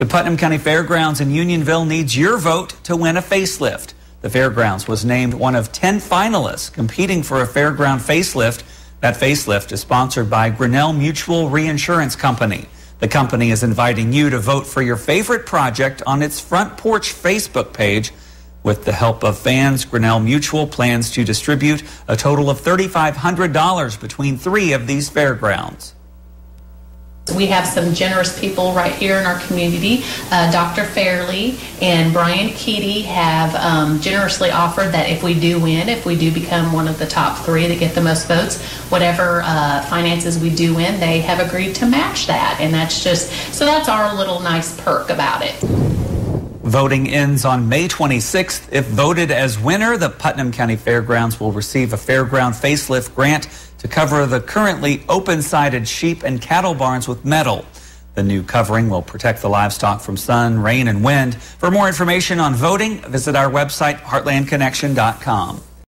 The Putnam County Fairgrounds in Unionville needs your vote to win a facelift. The Fairgrounds was named one of 10 finalists competing for a fairground facelift. That facelift is sponsored by Grinnell Mutual Reinsurance Company. The company is inviting you to vote for your favorite project on its Front Porch Facebook page. With the help of fans, Grinnell Mutual plans to distribute a total of $3,500 between three of these fairgrounds. We have some generous people right here in our community. Dr. Fairley and Brian Keaty have generously offered that if we do win, if we do become one of the top three that get the most votes, whatever finances we do win, they have agreed to match that. And that's just, so that's our little nice perk about it. Voting ends on May 26th. If voted as winner, the Putnam County Fairgrounds will receive a fairground facelift grant to cover the currently open-sided sheep and cattle barns with metal. The new covering will protect the livestock from sun, rain, and wind. For more information on voting, visit our website, heartlandconnection.com.